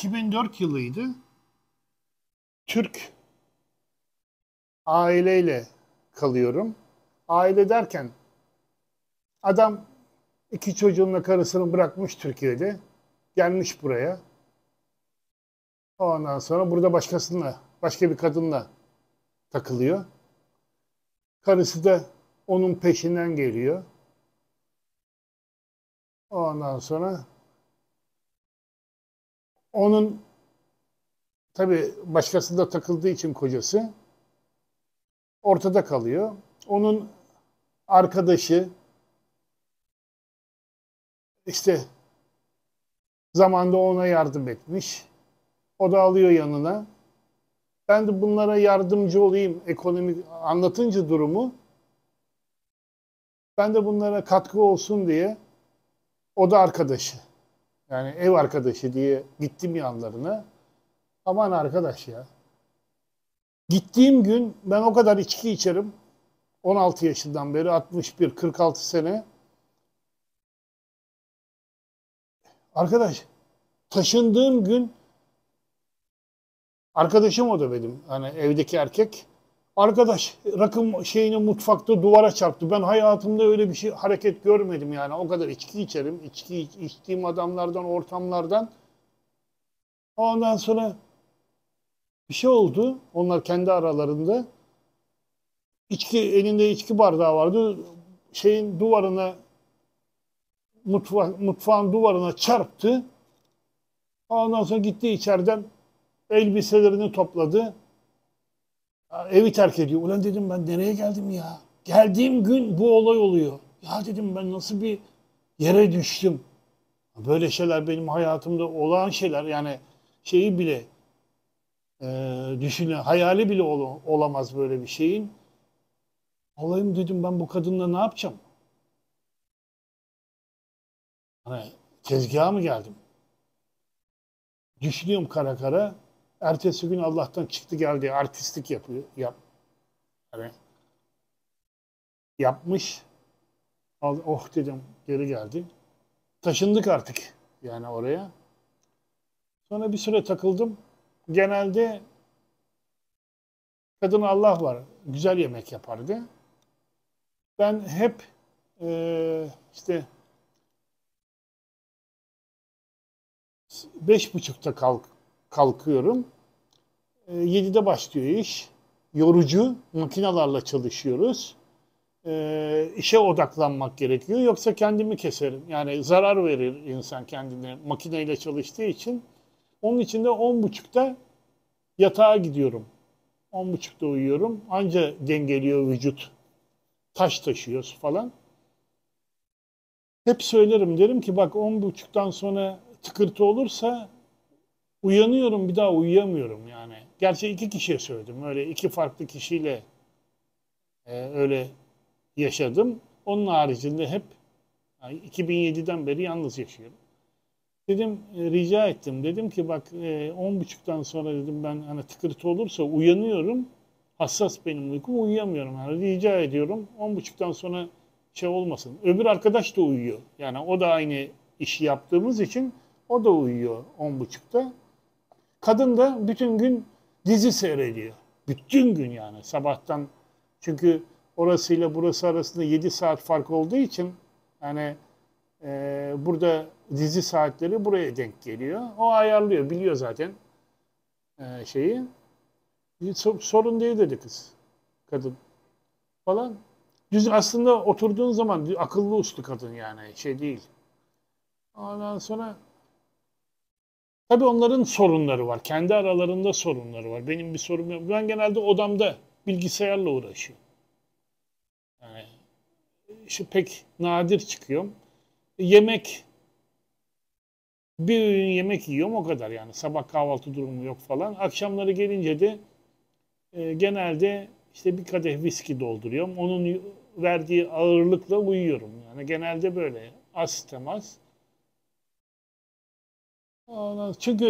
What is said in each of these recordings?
2004 yılıydı. Türk aileyle kalıyorum. Aile derken adam iki çocuğunla karısını bırakmış Türkiye'de. Gelmiş buraya. Ondan sonra burada başka bir kadınla takılıyor. Karısı da onun peşinden geliyor. Ondan sonra onun tabii başkasında takıldığı için kocası ortada kalıyor. Onun arkadaşı işte zamanda ona yardım etmiş. O da alıyor yanına. Ben de bunlara yardımcı olayım ekonomik anlatınca durumu. Ben de bunlara katkı olsun diye o da arkadaşı. Yani ev arkadaşı diye gittim yanlarına. Aman arkadaş ya. Gittiğim gün ben o kadar içki içerim. 16 yaşından beri 61, 46 sene. Arkadaş taşındığım gün arkadaşım o da benim. Hani evdeki erkek. Arkadaş rakım şeyini mutfakta duvara çarptı. Ben hayatımda öyle bir şey hareket görmedim yani. O kadar içki içerim. İçki içtiğim adamlardan, ortamlardan. Ondan sonra bir şey oldu. Onlar kendi aralarında. Elinde içki bardağı vardı. Şeyin duvarına, mutfağın duvarına çarptı. Ondan sonra gitti içeriden. Elbiselerini topladı. Evi terk ediyor. Ulan dedim ben nereye geldim ya? Geldiğim gün bu olay oluyor. Ya dedim ben nasıl bir yere düştüm? Böyle şeyler benim hayatımda olan şeyler. Yani şeyi bile düşünün. Hayali bile olamaz böyle bir şeyin. Olayım dedim ben bu kadınla ne yapacağım? Hani tezgaha mı geldim? Düşünüyorum kara kara. Ertesi gün Allah'tan çıktı geldi. Artistlik yapıyor. Yani yapmış. Oh dedim geri geldi. Taşındık artık yani oraya. Sonra bir süre takıldım. Genelde kadın Allah var. Güzel yemek yapardı. Ben hep işte 5.30'da kalkıyorum. 7'de başlıyor iş. Yorucu. Makinalarla çalışıyoruz. İşe odaklanmak gerekiyor. Yoksa kendimi keserim. Yani zarar verir insan kendine makineyle çalıştığı için. Onun için de 10.30'da yatağa gidiyorum. 10.30'da uyuyorum. Anca dengeliyor vücut. Taş taşıyoruz falan. Hep söylerim. Derim ki bak 10.30'dan sonra tıkırtı olursa uyanıyorum bir daha uyuyamıyorum yani. Gerçi iki kişiye söyledim. Öyle iki farklı kişiyle öyle yaşadım. Onun haricinde hep yani 2007'den beri yalnız yaşıyorum. Dedim rica ettim. Dedim ki bak 10.30'dan sonra dedim ben hani tıkırtı olursa uyanıyorum. Hassas benim uykum uyuyamıyorum. Yani rica ediyorum 10.30'dan sonra şey olmasın. Öbür arkadaş da uyuyor. Yani o da aynı işi yaptığımız için o da uyuyor 10.30'da. Kadın da bütün gün dizi seyrediyor. Bütün gün yani sabahtan. Çünkü orasıyla burası arasında 7 saat fark olduğu için yani burada dizi saatleri buraya denk geliyor. O ayarlıyor. Biliyor zaten şeyi. Sorun değil dedi kız. Kadın falan. Düz aslında oturduğun zaman akıllı uslu kadın yani şey değil. Ondan sonra tabii onların sorunları var. Kendi aralarında sorunları var. Benim bir sorum yok. Ben genelde odamda bilgisayarla uğraşıyorum. Yani işte pek nadir çıkıyorum. Yemek bir öğün yemek yiyorum o kadar yani. Sabah kahvaltı durumu yok falan. Akşamları gelince de genelde işte bir kadeh viski dolduruyorum. Onun verdiği ağırlıkla uyuyorum. Yani genelde böyle az temas. Çünkü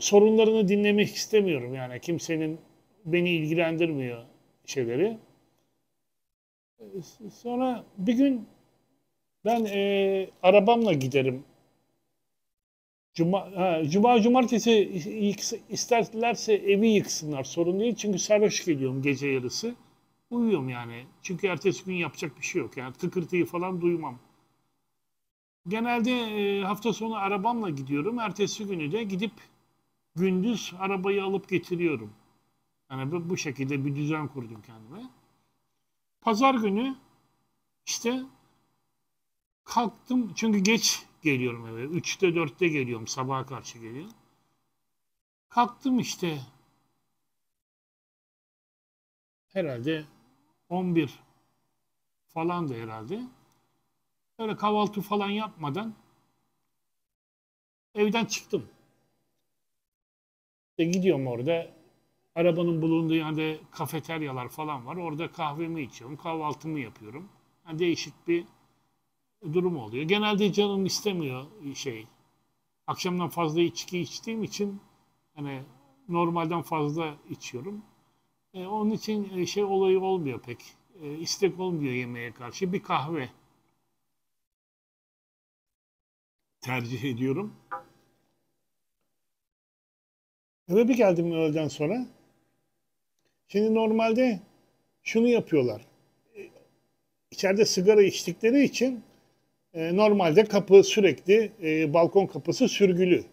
sorunlarını dinlemek istemiyorum yani kimsenin beni ilgilendirmiyor şeyleri. Sonra bir gün ben arabamla giderim Cumartesi isterlerse evi yıksınlar, sorun değil. Çünkü sarhoş geliyorum gece yarısı. Uyuyorum yani. Çünkü ertesi gün yapacak bir şey yok. Yani tıkırtıyı falan duymam. Genelde hafta sonu arabamla gidiyorum. Ertesi günü de gidip gündüz arabayı alıp getiriyorum. Yani bu şekilde bir düzen kurdum kendime. Pazar günü işte kalktım. Çünkü geç geliyorum eve. 3'te 4'te geliyorum. Sabaha karşı geliyorum. Kalktım işte. Herhalde 11 falan da herhalde. Öyle kahvaltı falan yapmadan evden çıktım. İşte gidiyorum orada. Arabanın bulunduğu yerde kafeteryalar falan var. Orada kahvemi içiyorum. Kahvaltımı yapıyorum. Yani değişik bir durum oluyor. Genelde canım istemiyor şey. Akşamdan fazla içki içtiğim için hani normalden fazla içiyorum. Onun için şey olayı olmuyor pek. İstek olmuyor yemeğe karşı. Bir kahve tercih ediyorum. Eve bir geldim öğleden sonra. Şimdi normalde şunu yapıyorlar. İçeride sigara içtikleri için normalde kapı sürekli, balkon kapısı sürgülü.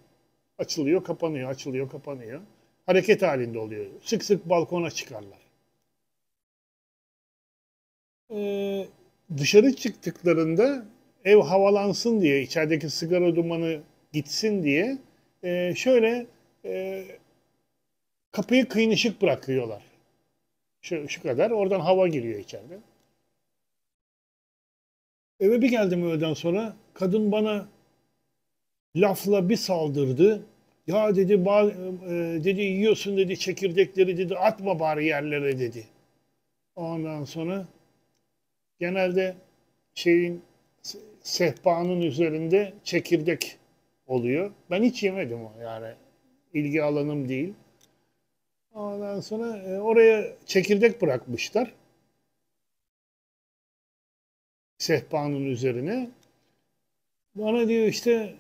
Açılıyor, kapanıyor, açılıyor, kapanıyor. Hareket halinde oluyor. Sık sık balkona çıkarlar. Dışarı çıktıklarında ev havalansın diye, içerideki sigara dumanı gitsin diye şöyle kapıyı kıyınışık bırakıyorlar. Şu kadar. Oradan hava giriyor içeride. Eve bir geldim öğleden sonra. Kadın bana lafla bir saldırdı. Ya dedi, dedi yiyorsun dedi çekirdekleri dedi, atma bari yerlere dedi. Ondan sonra genelde sehpanın üzerinde çekirdek oluyor. Ben hiç yemedim o yani. İlgi alanım değil. Ondan sonra oraya çekirdek bırakmışlar. Sehpanın üzerine. Bana diyor işte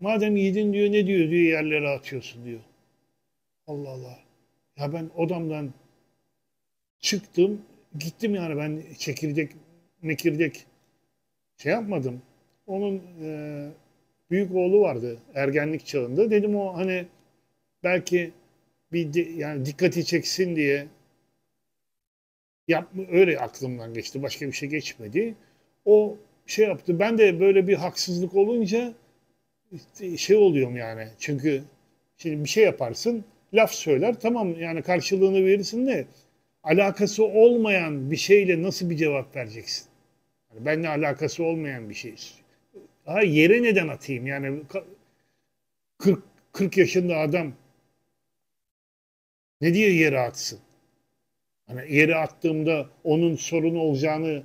madem yedin diyor, ne diyor diyor yerlere atıyorsun diyor. Allah Allah. Ya ben odamdan çıktım. Gittim yani, ben çekirdek mekirdek şey yapmadım. Onun büyük oğlu vardı ergenlik çağında. Dedim o hani belki bir yani dikkati çeksin diye öyle aklımdan geçti. Başka bir şey geçmedi. O şey yaptı. Ben de böyle bir haksızlık olunca şey oluyorum yani. Çünkü şimdi bir şey yaparsın, laf söyler, tamam yani karşılığını verirsin de alakası olmayan bir şeyle nasıl bir cevap vereceksin? Yani benimle alakası olmayan bir şey. Daha yere neden atayım? Yani 40 yaşında adam ne diye yere atsın? Hani yere attığımda onun sorun olacağını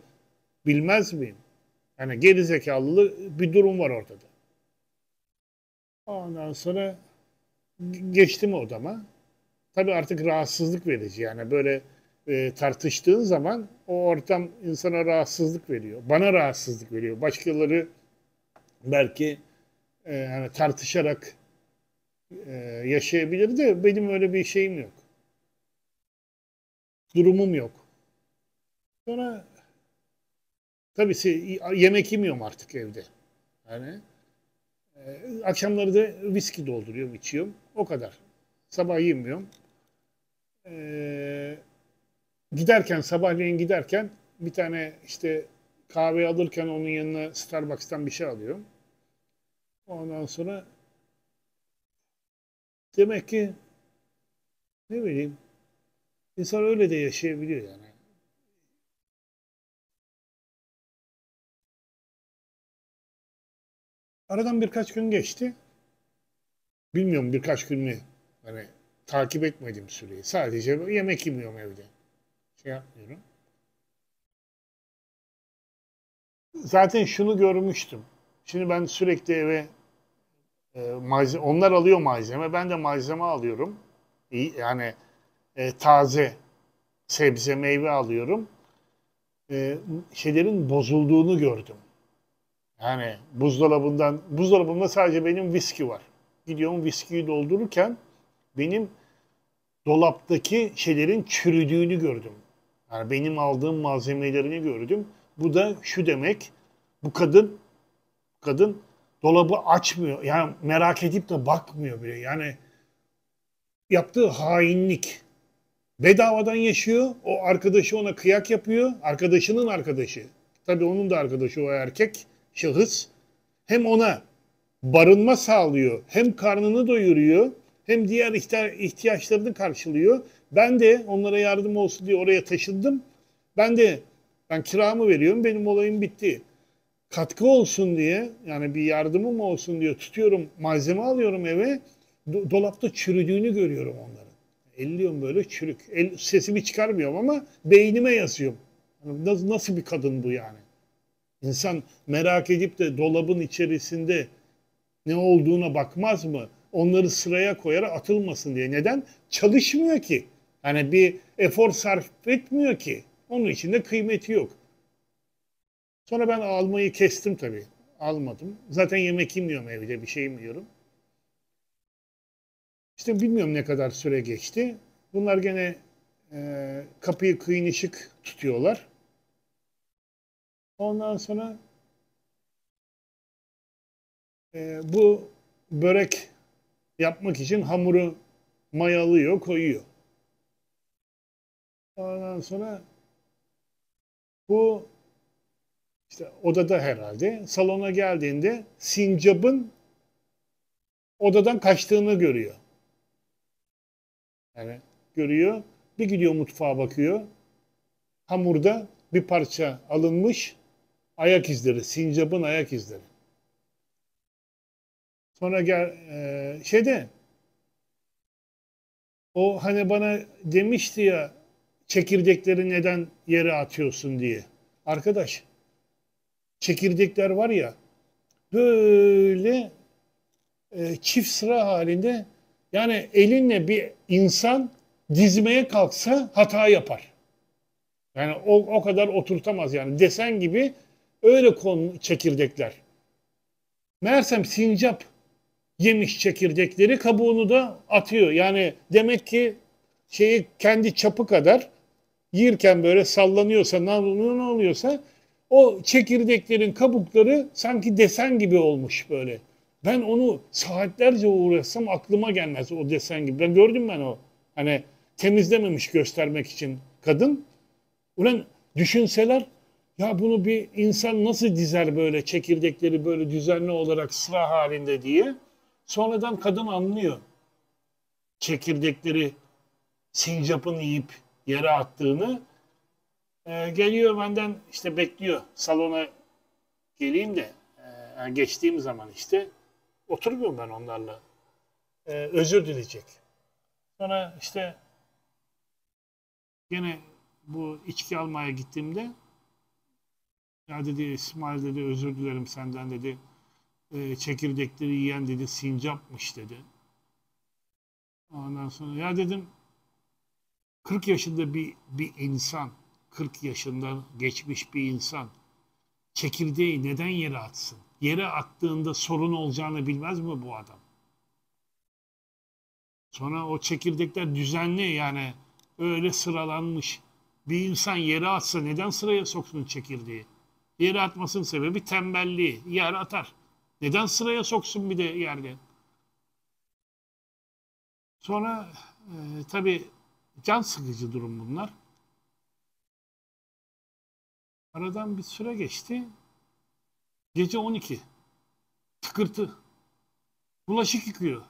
bilmez miyim? Yani gerizekalılık bir durum var ortada. Ondan sonra geçtim odama. Tabii artık rahatsızlık verici. Yani böyle tartıştığın zaman o ortam insana rahatsızlık veriyor. Bana rahatsızlık veriyor. Başkaları belki yani tartışarak yaşayabilir de benim öyle bir şeyim yok. Durumum yok. Sonra tabii yemek yemiyorum artık evde. Yani akşamları da viski dolduruyorum, içiyorum. O kadar. Sabah yemiyorum. Giderken, sabahleyin giderken bir tane işte kahve alırken onun yanına Starbucks'tan bir şey alıyorum. Ondan sonra demek ki ne bileyim, insan öyle de yaşayabiliyor yani. Aradan birkaç gün geçti. Bilmiyorum birkaç gün mü? Hani takip etmedim süreyi. Sadece yemek yemiyorum evde. Şey yapmıyorum. Zaten şunu görmüştüm. Şimdi ben sürekli eve onlar alıyor malzeme. Ben de malzeme alıyorum. Yani taze sebze meyve alıyorum. Şeylerin bozulduğunu gördüm. Yani buzdolabımda sadece benim viski var. Gidiyorum viskiyi doldururken benim dolaptaki şeylerin çürüdüğünü gördüm. Yani benim aldığım malzemelerini gördüm. Bu da şu demek, bu kadın dolabı açmıyor. Yani merak edip de bakmıyor bile. Yani yaptığı hainlik. Bedavadan yaşıyor. O arkadaşı ona kıyak yapıyor. Arkadaşının arkadaşı. Tabii onun da arkadaşı o erkek şahıs. Hem ona barınma sağlıyor. Hem karnını doyuruyor. Hem diğer ihtiyaçlarını karşılıyor. Ben de onlara yardım olsun diye oraya taşındım. Ben kiramı veriyorum. Benim olayım bitti. Katkı olsun diye, yani bir yardımım olsun diye tutuyorum, malzeme alıyorum eve. Dolapta çürüdüğünü görüyorum onların. Elliyorum böyle çürük. Sesimi çıkarmıyorum ama beynime yazıyorum. Yani nasıl bir kadın bu yani? İnsan merak edip de dolabın içerisinde ne olduğuna bakmaz mı? Onları sıraya koyar, atılmasın diye. Neden? Çalışmıyor ki. Yani bir efor sarf etmiyor ki. Onun için de kıymeti yok. Sonra ben almayı kestim tabii. Almadım. Zaten yemek yemiyorum evde, bir şey yemiyorum. İşte bilmiyorum ne kadar süre geçti. Bunlar gene kapıyı kıyınışık tutuyorlar. Ondan sonra bu börek yapmak için hamuru mayalıyor, koyuyor. Ondan sonra bu işte odada herhalde. Salona geldiğinde sincabın odadan kaçtığını görüyor. Yani görüyor. Bir gidiyor mutfağa bakıyor. Hamurda bir parça alınmış ayak izleri. Sincabın ayak izleri. Sonra o hani bana demişti ya, çekirdekleri neden yere atıyorsun diye. Arkadaş, çekirdekler var ya böyle çift sıra halinde, yani elinle bir insan dizmeye kalksa hata yapar. Yani o kadar oturtamaz yani. Desen gibi öyle konu çekirdekler. Meğersem sincap yemiş çekirdekleri, kabuğunu da atıyor. Yani demek ki şeyi kendi çapı kadar yiyirken böyle sallanıyorsa, ne oluyorsa o çekirdeklerin kabukları sanki desen gibi olmuş böyle. Ben onu saatlerce uğraşsam aklıma gelmez o desen gibi. Ben gördüm o. Hani temizlememiş göstermek için kadın. Ulan düşünseler ya, bunu bir insan nasıl dizer böyle çekirdekleri böyle düzenli olarak sıra halinde diye. Sonradan kadın anlıyor. Çekirdekleri sincapın yiyip yere attığını. Geliyor benden işte bekliyor. Salona geleyim de geçtiğim zaman işte oturmuyorum ben onlarla. Özür dileyecek. Sonra işte gene bu içki almaya gittiğimde ya dedi, İsmail dedi, özür dilerim senden dedi. Çekirdekleri yiyen dedi sincapmış dedi. Ondan sonra ya dedim, 40 yaşında bir insan, 40 yaşından geçmiş bir insan çekirdeği neden yere atsın? Yere attığında sorun olacağını bilmez mi bu adam? Sonra o çekirdekler düzenli, yani öyle sıralanmış. Bir insan yere atsa neden sıraya soksun çekirdeği? Yere atmasının sebebi tembelliği. Yere atar. Neden sıraya soksun bir de yerde? Sonra tabii can sıkıcı durum bunlar. Aradan bir süre geçti. Gece 12. Tıkırtı. Bulaşık yıkıyor.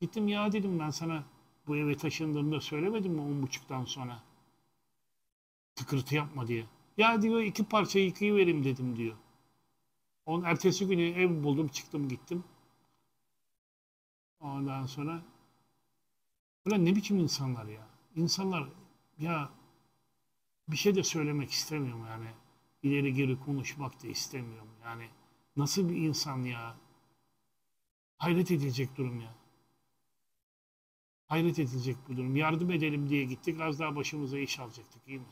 Gittim ya dedim, ben sana bu eve taşındığımda söylemedim mi 10.30'dan sonra? Tıkırtı yapma diye. Ya diyor, 2 parça yıkayıverim dedim diyor. Ertesi günü ev buldum, çıktım gittim. Ondan sonra ulan ne biçim insanlar ya. İnsanlar ya, bir şey de söylemek istemiyorum yani. İleri geri konuşmak da istemiyorum yani. Nasıl bir insan ya. Hayret edilecek durum ya. Hayret edilecek bu durum. Yardım edelim diye gittik. Az daha başımıza iş alacaktık, iyi mi?